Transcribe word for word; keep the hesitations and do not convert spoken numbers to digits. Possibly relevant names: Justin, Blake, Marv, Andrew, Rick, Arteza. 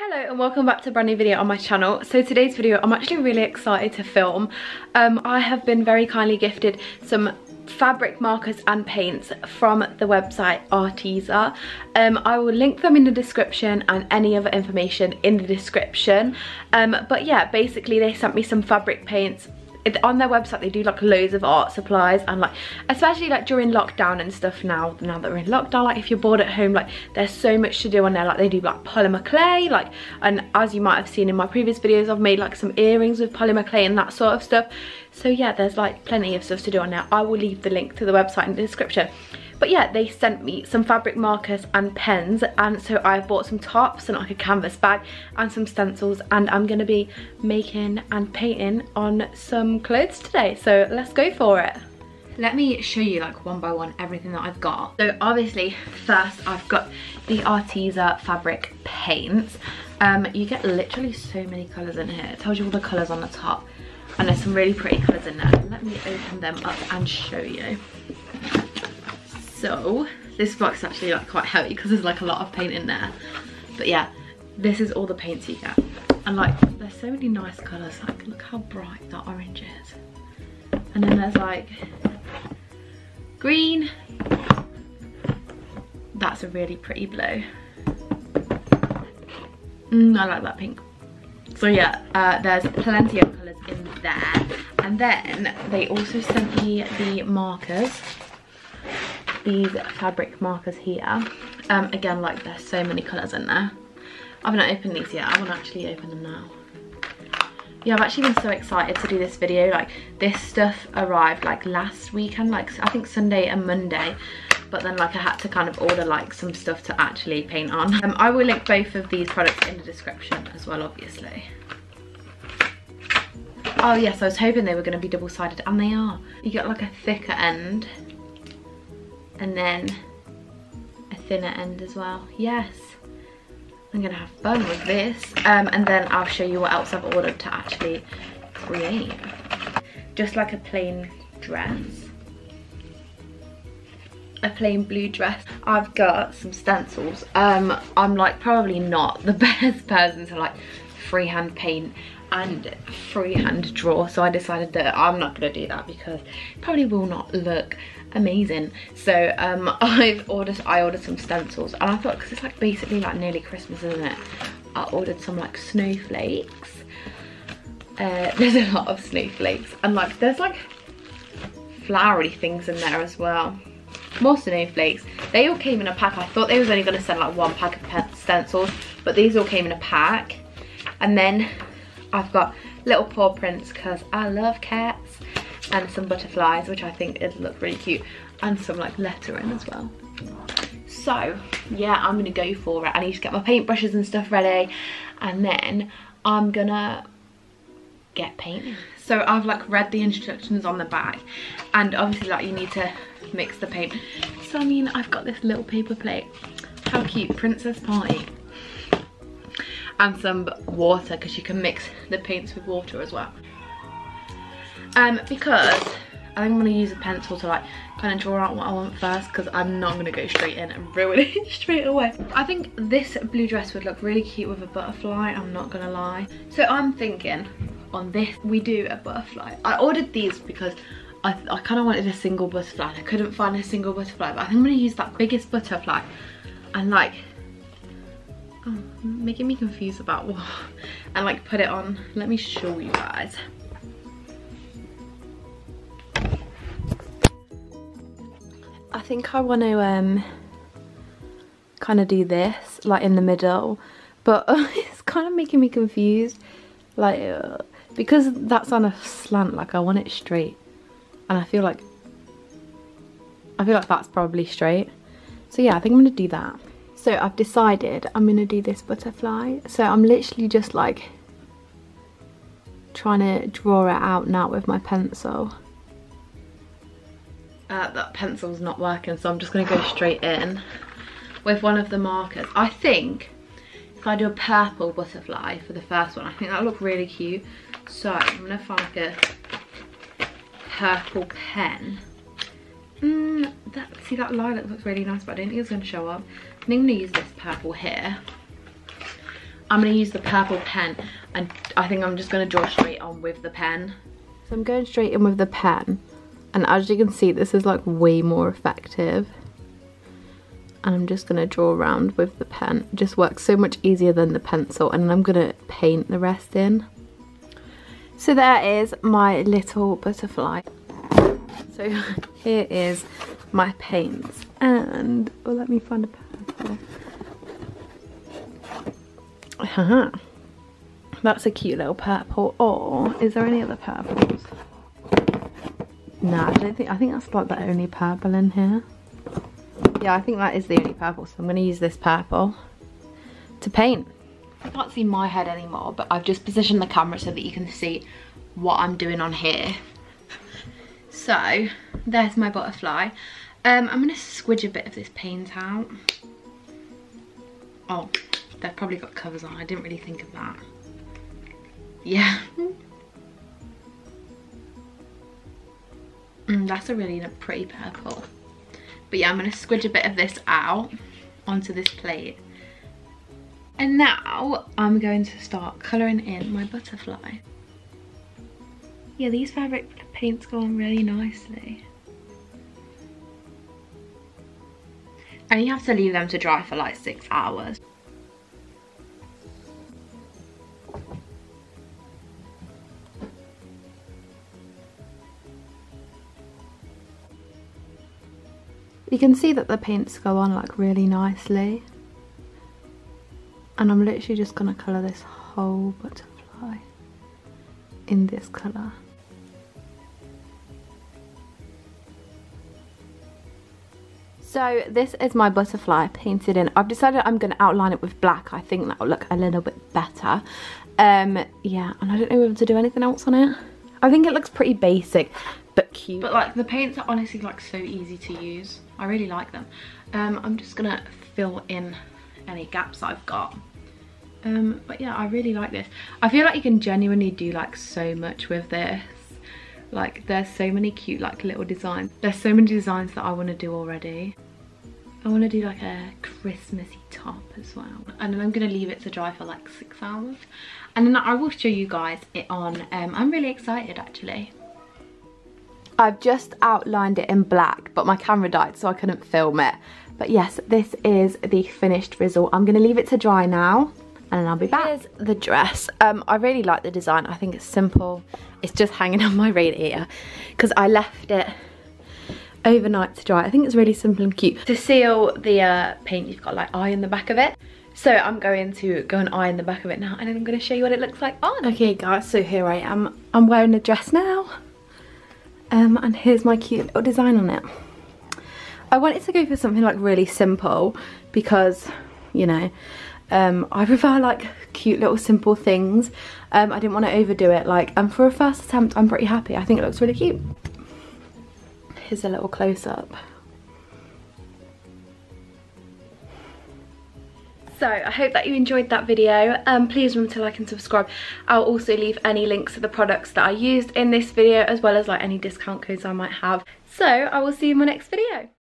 Hello and welcome back to a brand new video on my channel. So today's video I'm actually really excited to film. Um, I have been very kindly gifted some fabric markers and paints from the website Arteza. Um, I will link them in the description and any other information in the description. Um, but yeah, basically they sent me some fabric paints. On their website they do like loads of art supplies, and like especially like during lockdown and stuff, now now that we're in lockdown, like if you're bored at home, like there's so much to do on there. Like they do like polymer clay, like, and as you might have seen in my previous videos, I've made like some earrings with polymer clay and that sort of stuff. So yeah, there's like plenty of stuff to do on there. I will leave the link to the website in the description. But yeah, they sent me some fabric markers and pens, and so I bought some tops and like a canvas bag and some stencils, and I'm gonna be making and painting on some clothes today, so let's go for it. Let me show you like one by one everything that I've got. So obviously first I've got the Arteza fabric paints. Um, you get literally so many colours in here. It tells you all the colours on the top, and there's some really pretty colours in there. Let me open them up and show you. So this box is actually like quite heavy because there's like a lot of paint in there. But yeah, this is all the paints you get. And like there's so many nice colours, like look how bright that orange is. And then there's like green. That's a really pretty blue. Mm, I like that pink. So yeah, uh, there's plenty of colours in there. And then they also sent me the markers. These fabric markers here, um again, like there's so many colors in there. I've not opened these yet. I want to actually open them now. Yeah, I've actually been so excited to do this video. Like this stuff arrived like last weekend, like I think Sunday and Monday, but then like I had to kind of order like some stuff to actually paint on. um I will link both of these products in the description as well, obviously. Oh yes, I was hoping they were going to be double-sided, and they are. You get like a thicker end and then a thinner end as well. Yes, I'm gonna have fun with this. Um, and then I'll show you what else I've ordered to actually create. Just like a plain dress, a plain blue dress. I've got some stencils. Um, I'm like probably not the best person to like freehand paint and freehand draw, so I decided that I'm not gonna do that because it probably will not look amazing. So um I've ordered I ordered some stencils, and I thought, because it's like basically like nearly Christmas, isn't it, I ordered some like snowflakes. Uh there's a lot of snowflakes, and like there's like flowery things in there as well. More snowflakes. They all came in a pack. I thought they was only going to send like one pack of stencils, but these all came in a pack. And then I've got little paw prints because I love cats, and some butterflies, which I think it'd look really cute, and some like lettering as well. So yeah, I'm gonna go for it. I need to get my paintbrushes and stuff ready, and then I'm gonna get painting. So I've like read the instructions on the back, and obviously like you need to mix the paint. So I mean, I've got this little paper plate. How cute, princess party. And some water, because you can mix the paints with water as well. Um, because I think I'm going to use a pencil to like kind of draw out what I want first, because I'm not going to go straight in and ruin it straight away. I think this blue dress would look really cute with a butterfly, I'm not going to lie. So I'm thinking on this we do a butterfly. I ordered these because I, I kind of wanted a single butterfly. I couldn't find a single butterfly, but I think I'm going to use that biggest butterfly and like... Oh, making me confused about what, and like put it on. Let me show you guys. I think I want to um kind of do this like in the middle, but uh, it's kind of making me confused, like uh, because that's on a slant. Like I want it straight, and I feel like I feel like that's probably straight. So yeah, I think I'm gonna do that. So I've decided I'm gonna do this butterfly. So I'm literally just like trying to draw it out now with my pencil. Uh, that pencil's not working, so I'm just gonna go straight in with one of the markers. I think if I do a purple butterfly for the first one, I think that'll look really cute. So I'm gonna find like a purple pen. Mm, that, see that lilac looks really nice, but I don't think it's going to show up. I think I'm going to use this purple here. I'm going to use the purple pen, and I think I'm just going to draw straight on with the pen. So I'm going straight in with the pen, and as you can see, this is like way more effective. And I'm just going to draw around with the pen. It just works so much easier than the pencil, and I'm going to paint the rest in. So there is my little butterfly. So here is my paints, and oh, let me find a purple. Haha, that's a cute little purple. Or is there any other purples? No, I don't think. I think that's like the only purple in here. Yeah, I think that is the only purple. So I'm going to use this purple to paint. I can't see my head anymore, but I've just positioned the camera so that you can see what I'm doing on here. So there's my butterfly. Um, I'm going to squidge a bit of this paint out. Oh. They've probably got covers on. I didn't really think of that. Yeah. Mm, that's a really pretty purple. But yeah, I'm going to squidge a bit of this out onto this plate. And now I'm going to start colouring in my butterfly. Yeah, these fabric paints go on really nicely. And you have to leave them to dry for like six hours. You can see that the paints go on like really nicely, and I'm literally just going to colour this whole butterfly in this colour. So this is my butterfly painted in. I've decided I'm going to outline it with black. I think that will look a little bit better. Um, yeah, and I don't know whether to do anything else on it. I think it looks pretty basic, but cute. But like the paints are honestly like so easy to use. I really like them. Um, I'm just gonna fill in any gaps I've got. Um, but yeah, I really like this. I feel like you can genuinely do like so much with this. Like there's so many cute like little designs. There's so many designs that I want to do already. I want to do like a Christmassy top as well. And then I'm going to leave it to dry for like six hours. And then I will show you guys it on. Um, I'm really excited actually. I've just outlined it in black, but my camera died so I couldn't film it. But yes, this is the finished result. I'm going to leave it to dry now, and then I'll be back. Here's the dress. Um, I really like the design. I think it's simple. It's just hanging on my radiator because I left it overnight to dry. I think it's really simple and cute. To seal the uh, paint, you've got like eye in the back of it. So I'm going to go and eye in the back of it now, and then I'm going to show you what it looks like on. Okay guys, so here I am. I'm wearing the dress now. Um, and here's my cute little design on it. I wanted to go for something like really simple because, you know, um, I prefer like cute little simple things. Um, I didn't want to overdo it. Like, and for a first attempt, I'm pretty happy. I think it looks really cute. Here's a little close-up. So I hope that you enjoyed that video. Um, please remember to like and subscribe. I'll also leave any links to the products that I used in this video, as well as like any discount codes I might have. So I will see you in my next video.